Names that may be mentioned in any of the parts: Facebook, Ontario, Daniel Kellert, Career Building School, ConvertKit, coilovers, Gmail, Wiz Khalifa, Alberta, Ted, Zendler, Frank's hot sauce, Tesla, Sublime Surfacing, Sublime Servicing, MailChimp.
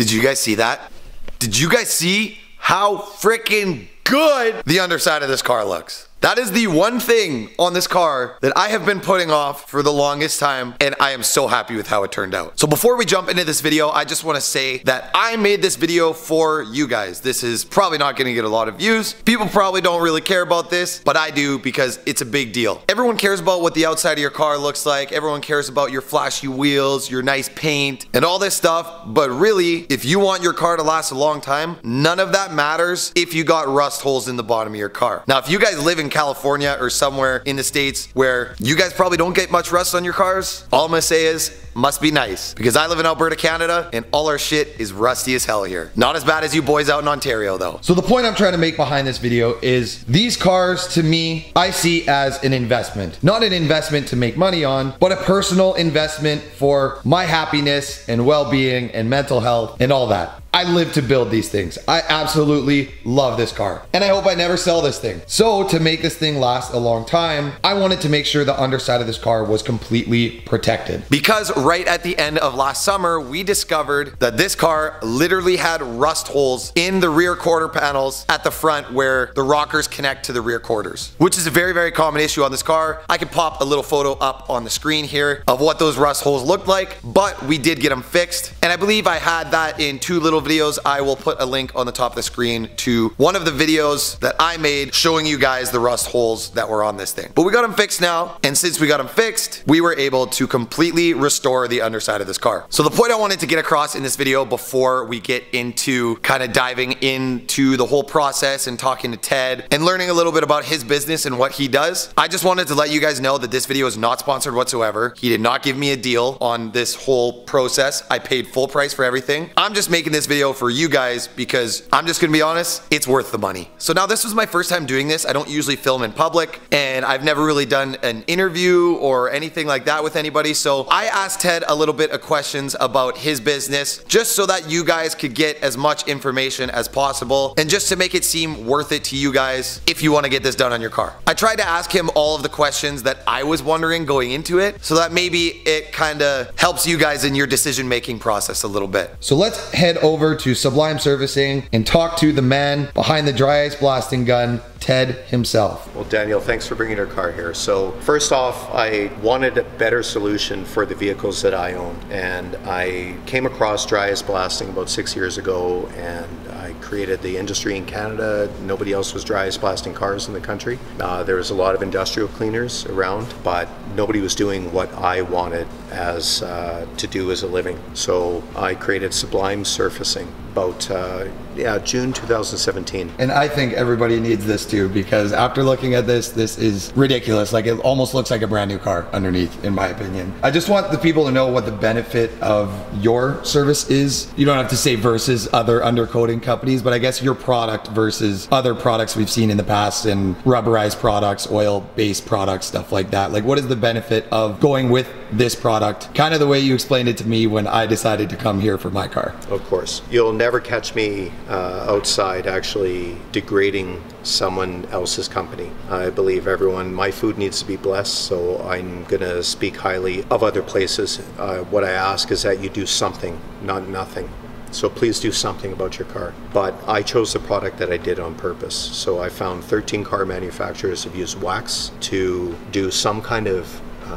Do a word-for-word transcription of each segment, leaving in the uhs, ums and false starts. Did you guys see that? Did you guys see how freaking good the underside of this car looks? That is the one thing on this car that I have been putting off for the longest time, and I am so happy with how it turned out. So before we jump into this video, I just want to say that I made this video for you guys. This is probably not going to get a lot of views. People probably don't really care about this, but I do because it's a big deal. Everyone cares about what the outside of your car looks like. Everyone cares about your flashy wheels, your nice paint, and all this stuff. But really, if you want your car to last a long time, none of that matters if you got rust holes in the bottom of your car. Now, if you guys live in California or somewhere in the States where you guys probably don't get much rust on your cars, all I'm gonna say is must be nice, because I live in Alberta, Canada, and all our shit is rusty as hell here. Not as bad as you boys out in Ontario though. So the point I'm trying to make behind this video is these cars, to me, I see as an investment. Not an investment to make money on, but a personal investment for my happiness and well-being and mental health and all that. I live to build these things. I absolutely love this car, and I hope I never sell this thing. So to make this thing last a long time, I wanted to make sure the underside of this car was completely protected. Because right at the end of last summer, we discovered that this car literally had rust holes in the rear quarter panels at the front where the rockers connect to the rear quarters, which is a very, very common issue on this car. I can pop a little photo up on the screen here of what those rust holes looked like, but we did get them fixed. And I believe I had that in two little videos. I will put a link on the top of the screen to one of the videos that I made showing you guys the rust holes that were on this thing. But we got them fixed now, and since we got them fixed, we were able to completely restore the underside of this car. So the point I wanted to get across in this video before we get into kind of diving into the whole process and talking to Ted and learning a little bit about his business and what he does, I just wanted to let you guys know that this video is not sponsored whatsoever. He did not give me a deal on this whole process. I paid full price for everything. I'm just making this video for you guys because I'm just gonna be honest, it's worth the money. So now, this was my first time doing this. I don't usually film in public, and I've never really done an interview or anything like that with anybody. So I asked Ted a little bit of questions about his business just so that you guys could get as much information as possible and just to make it seem worth it to you guys if you want to get this done on your car. I tried to ask him all of the questions that I was wondering going into it so that maybe it kind of helps you guys in your decision-making process a little bit. So let's head over Over to Sublime Servicing and talk to the man behind the dry ice blasting gun, Ted himself. Well, Daniel, thanks for bringing your car here. So first off, I wanted a better solution for the vehicles that I own, and I came across dry ice blasting about six years ago, and I created the industry in Canada. Nobody else was dry ice blasting cars in the country. Uh, there was a lot of industrial cleaners around, but nobody was doing what I wanted as uh, to do as a living. So I created Sublime Surfacing about uh, yeah, June two thousand seventeen. And I think everybody needs this too, because after looking at this, this is ridiculous. Like, it almost looks like a brand new car underneath, in my opinion. I just want the people to know what the benefit of your service is. You don't have to say versus other undercoating companies, but I guess your product versus other products we've seen in the past, and rubberized products, oil-based products, stuff like that. Like, what is the benefit of going with this product? Kind of the way you explained it to me when I decided to come here for my car. Of course. You'll never catch me uh, outside actually degrading someone else's company. I believe everyone, my food needs to be blessed, so I'm going to speak highly of other places. Uh, what I ask is that you do something, not nothing. So please do something about your car. But I chose the product that I did on purpose. So I found thirteen car manufacturers have used wax to do some kind of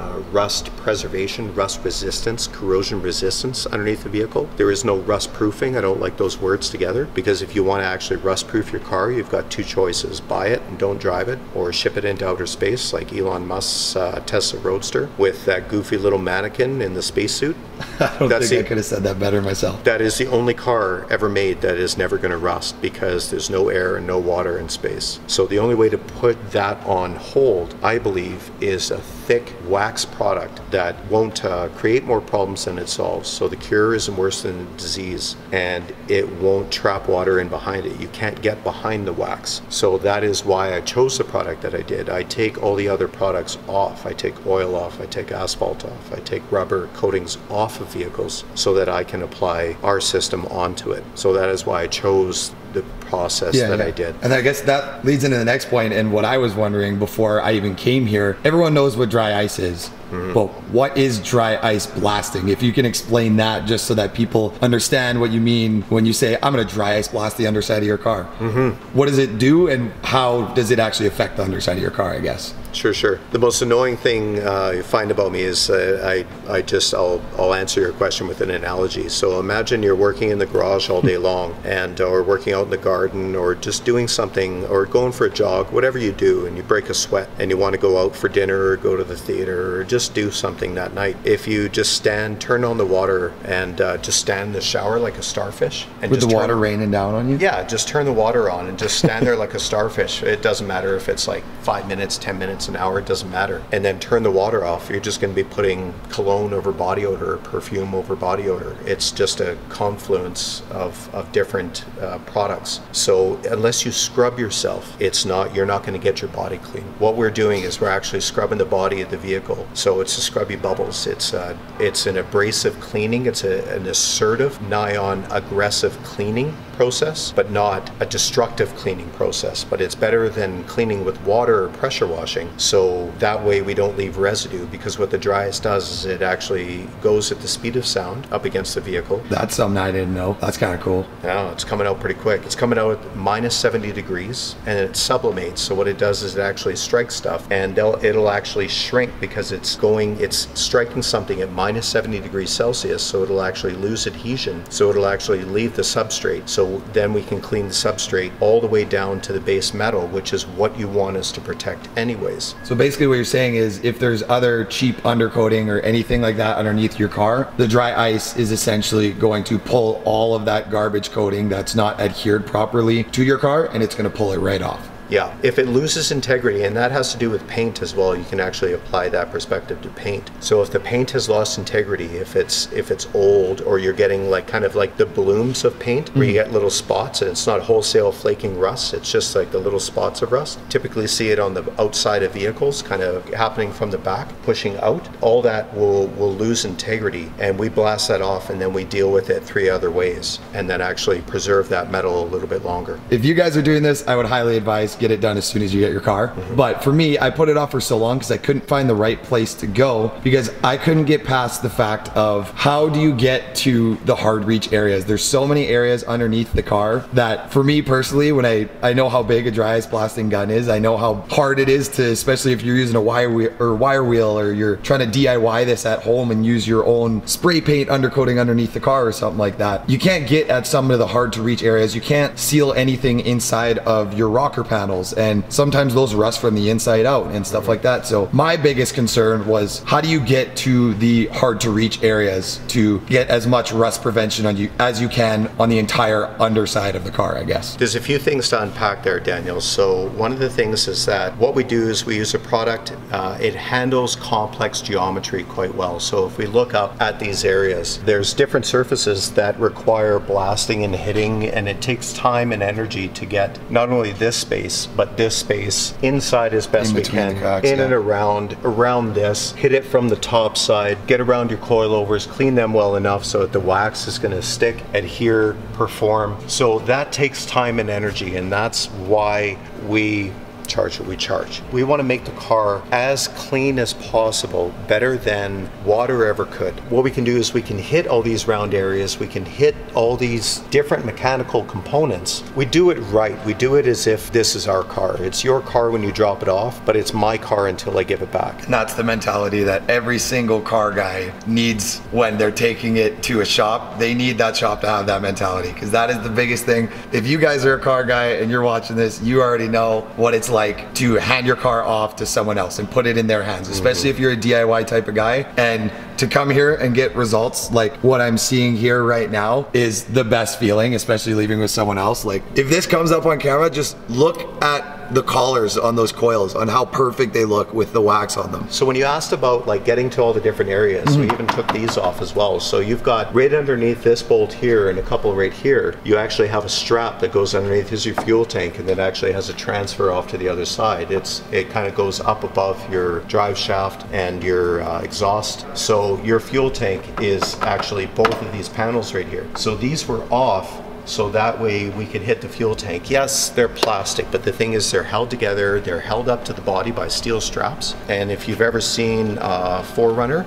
Uh, rust preservation, rust resistance, corrosion resistance underneath the vehicle. There is no rust proofing. I don't like those words together, because if you want to actually rust proof your car, you've got two choices: buy it and don't drive it, or ship it into outer space like Elon Musk's uh, Tesla Roadster with that goofy little mannequin in the spacesuit. I don't That's think the, I could have said that better myself. That is the only car ever made that is never going to rust, because there's no air and no water in space. So the only way to put that on hold, I believe, is a thick wax wax product that won't uh, create more problems than it solves. So the cure isn't worse than the disease, and it won't trap water in behind it. You can't get behind the wax. So that is why I chose the product that I did. I take all the other products off. I take oil off. I take asphalt off. I take rubber coatings off of vehicles so that I can apply our system onto it. So that is why I chose the process yeah, that yeah. I did. And I guess that leads into the next point, and what I was wondering before I even came here. Everyone knows what dry ice is. Mm-hmm. But what is dry ice blasting? If you can explain that, just so that people understand what you mean when you say, I'm going to dry ice blast the underside of your car. Mm-hmm. What does it do, and how does it actually affect the underside of your car, I guess? Sure, sure. The most annoying thing uh, you find about me is uh, I, I just, I'll, I'll answer your question with an analogy. So imagine you're working in the garage all day long, and or working out in the garden, or just doing something, or going for a jog, whatever you do, and you break a sweat and you want to go out for dinner or go to the theater or just do something that night. If you just stand, turn on the water, and uh, just stand in the shower like a starfish. And with just the water turn, raining down on you? Yeah, just turn the water on and just stand there like a starfish. It doesn't matter if it's like five minutes, ten minutes, an hour, it doesn't matter. And then turn the water off. You're just going to be putting cologne over body odor, or perfume over body odor. It's just a confluence of, of different uh, products. So unless you scrub yourself, it's not, you're not going to get your body clean. What we're doing is we're actually scrubbing the body of the vehicle. So it's the scrubby bubbles. It's a, it's an abrasive cleaning. It's a, an assertive, nigh on aggressive cleaning process, but not a destructive cleaning process. But it's better than cleaning with water or pressure washing. So that way we don't leave residue, because what the dry ice does is it actually goes at the speed of sound up against the vehicle. That's something I didn't know. That's kind of cool. Yeah, it's coming out pretty quick. It's coming out at minus seventy degrees, and it sublimates. So what it does is it actually strikes stuff, and it'll actually shrink because it's going, it's striking something at minus seventy degrees Celsius. So it'll actually lose adhesion. So it'll actually leave the substrate. So then we can clean the substrate all the way down to the base metal, which is what you want us to protect anyway. So basically what you're saying is, if there's other cheap undercoating or anything like that underneath your car, the dry ice is essentially going to pull all of that garbage coating that's not adhered properly to your car, and it's going to pull it right off. Yeah, if it loses integrity, and that has to do with paint as well, you can actually apply that perspective to paint. So if the paint has lost integrity, if it's if it's old, or you're getting like kind of like the blooms of paint, where mm-hmm. you get little spots, and it's not wholesale flaking rust, it's just like the little spots of rust. Typically see it on the outside of vehicles, kind of happening from the back, pushing out. All that will, will lose integrity, and we blast that off, and then we deal with it three other ways, and then actually preserve that metal a little bit longer. If you guys are doing this, I would highly advise get it done as soon as you get your car. Mm-hmm. But for me, I put it off for so long because I couldn't find the right place to go, because I couldn't get past the fact of, how do you get to the hard reach areas? There's so many areas underneath the car that, for me personally, when I, I know how big a dry ice blasting gun is, I know how hard it is to, especially if you're using a wire wheel or wire wheel, or you're trying to D I Y this at home and use your own spray paint undercoating underneath the car or something like that. You can't get at some of the hard to reach areas. You can't seal anything inside of your rocker panel. And sometimes those rust from the inside out and stuff like that. So my biggest concern was, how do you get to the hard to reach areas to get as much rust prevention on you as you can on the entire underside of the car, I guess? There's a few things to unpack there, Daniel. So one of the things is that what we do is we use a product, uh, it handles complex geometry quite well. So if we look up at these areas, there's different surfaces that require blasting and hitting, and it takes time and energy to get not only this space, but this space inside as best we can, in and around around this, hit it from the top side, get around your coilovers, clean them well enough so that the wax is going to stick, adhere, perform. So that takes time and energy, and that's why we charge what we charge. We want to make the car as clean as possible, better than water ever could. What we can do is we can hit all these round areas, we can hit all these different mechanical components. We do it right. We do it as if this is our car. It's your car when you drop it off, but it's my car until I give it back. And that's the mentality that every single car guy needs when they're taking it to a shop. They need that shop to have that mentality, because that is the biggest thing. If you guys are a car guy and you're watching this, you already know what it's like. Like to hand your car off to someone else and put it in their hands, especially if you're a D I Y type of guy. And to come here and get results like what I'm seeing here right now is the best feeling, especially leaving with someone else. Like, if this comes up on camera, just look at the collars on those coils, on how perfect they look with the wax on them. So when you asked about like getting to all the different areas, mm-hmm. we even took these off as well. So you've got right underneath this bolt here and a couple right here, you actually have a strap that goes underneath. Here's your fuel tank, and that actually has a transfer off to the other side. It's It kind of goes up above your drive shaft and your uh, exhaust. So your fuel tank is actually both of these panels right here. So these were off. so that way we can hit the fuel tank. Yes, they're plastic, but the thing is they're held together, they're held up to the body by steel straps. And if you've ever seen uh, four runner.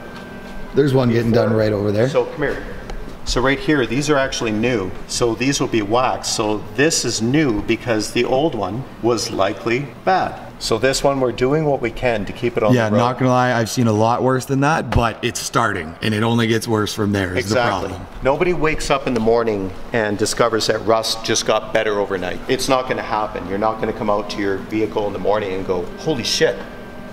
There's one getting done right over there. So come here. So right here, these are actually new. So these will be waxed. So this is new because the old one was likely bad. So this one, we're doing what we can to keep it on yeah, the road. Yeah, not gonna lie, I've seen a lot worse than that, but it's starting, and it only gets worse from there is exactly. the problem. Nobody wakes up in the morning and discovers that rust just got better overnight. It's not gonna happen. You're not gonna come out to your vehicle in the morning and go, holy shit,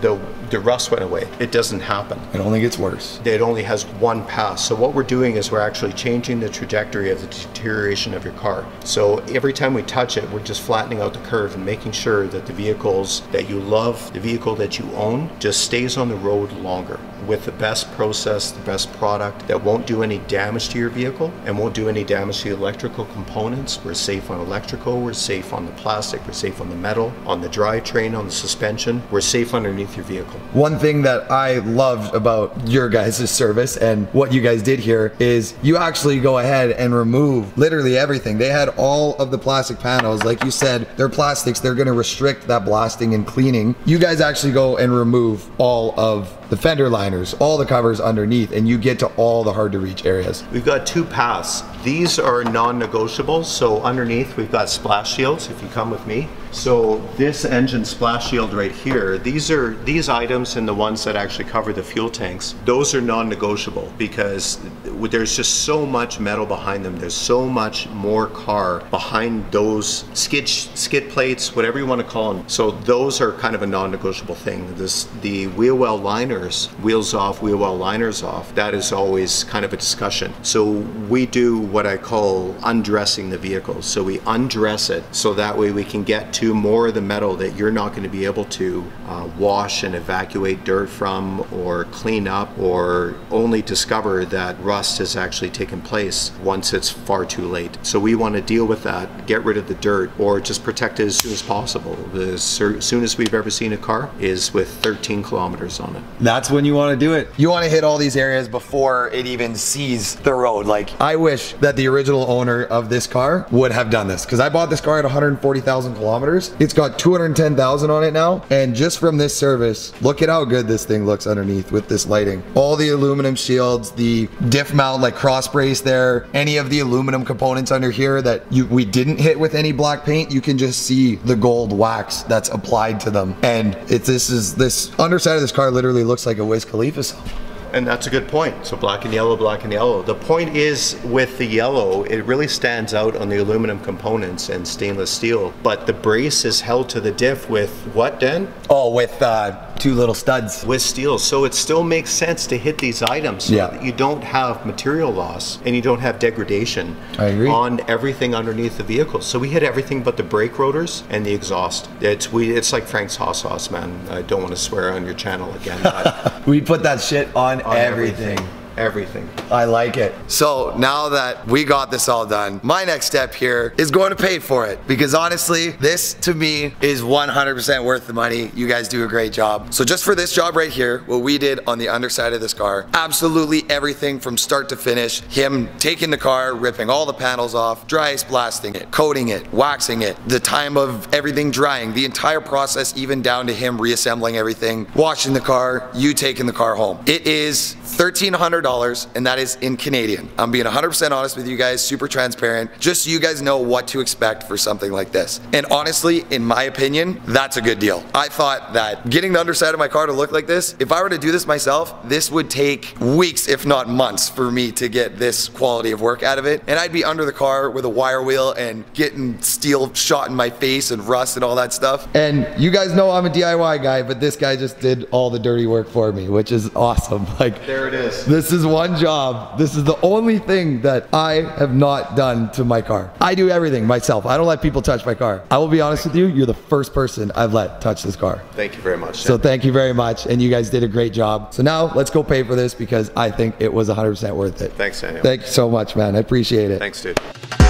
the, the rust went away. It doesn't happen. It only gets worse. It only has one pass. So what we're doing is we're actually changing the trajectory of the deterioration of your car. So every time we touch it, we're just flattening out the curve and making sure that the vehicles that you love, the vehicle that you own, just stays on the road longer with the best process, the best product that won't do any damage to your vehicle and won't do any damage to the electrical components. We're safe on electrical, we're safe on the plastic, we're safe on the metal, on the drivetrain, on the suspension, we're safe underneath your vehicle. One thing that I loved about your guys' service and what you guys did here is you actually go ahead and remove literally everything. They had all of the plastic panels. Like you said, they're plastics, they're gonna restrict that blasting and cleaning. You guys actually go and remove all of the fender liners, all the covers underneath, and you get to all the hard to reach areas. We've got two paths. These are non-negotiable, so underneath we've got splash shields, if you come with me. So this engine splash shield right here, these are these items and the ones that actually cover the fuel tanks, those are non-negotiable because there's just so much metal behind them. There's so much more car behind those skid, skid plates, whatever you want to call them. So those are kind of a non-negotiable thing. This, the wheel well liners, wheels off, wheel well liners off, that is always kind of a discussion. So we do what I call undressing the vehicle. So we undress it so that way we can get to to more of the metal that you're not going to be able to uh, wash and evacuate dirt from or clean up, or only discover that rust has actually taken place once it's far too late. So we want to deal with that, get rid of the dirt, or just protect it as soon as possible. The soonest we've ever seen a car is with thirteen kilometers on it. That's when you want to do it. You want to hit all these areas before it even sees the road. Like, I wish that the original owner of this car would have done this, because I bought this car at one hundred forty thousand kilometers. It's got two hundred ten thousand on it now, and just from this service, look at how good this thing looks underneath with this lighting. All the aluminum shields, the diff mount, like cross brace there, any of the aluminum components under here that you, we didn't hit with any black paint, you can just see the gold wax that's applied to them. And it's this is this underside of this car literally looks like a Wiz Khalifa song. And that's a good point. So black and yellow, black and yellow. The point is with the yellow, it really stands out on the aluminum components and stainless steel, but the brace is held to the diff with what, Dan? Oh, with uh, two little studs. With steel, so it still makes sense to hit these items so yeah. that you don't have material loss and you don't have degradation I agree. on everything underneath the vehicle. So we hit everything but the brake rotors and the exhaust. It's, we, it's like Frank's hot sauce, man. I don't want to swear on your channel again. But we put that shit on On everything. everything. Everything. I like it. So now that we got this all done, my next step here is going to pay for it, because honestly, this to me is one hundred percent worth the money. You guys do a great job. So just for this job right here, what we did on the underside of this car, absolutely everything from start to finish, him taking the car, ripping all the panels off, dry ice blasting it, coating it, waxing it, the time of everything drying, the entire process, even down to him reassembling everything, washing the car, you taking the car home. It is thirteen hundred dollars. And that is in Canadian. I'm being one hundred percent honest with you guys, super transparent, just so you guys know what to expect for something like this. And honestly, in my opinion, that's a good deal. I thought that getting the underside of my car to look like this, if I were to do this myself, this would take weeks, if not months, for me to get this quality of work out of it. And I'd be under the car with a wire wheel and getting steel shot in my face and rust and all that stuff. And you guys know I'm a D I Y guy, but this guy just did all the dirty work for me, which is awesome. Like, there it is. This is one job. This is the only thing that I have not done to my car. I do everything myself. I don't let people touch my car. I will be honest with you, you're the first person I've let touch this car. Thank you very much. So thank you very much, and you guys did a great job. So now let's go pay for this, because I think it was one hundred percent worth it. Thanks, Daniel. Thank you so much, man. I appreciate it. Thanks, dude.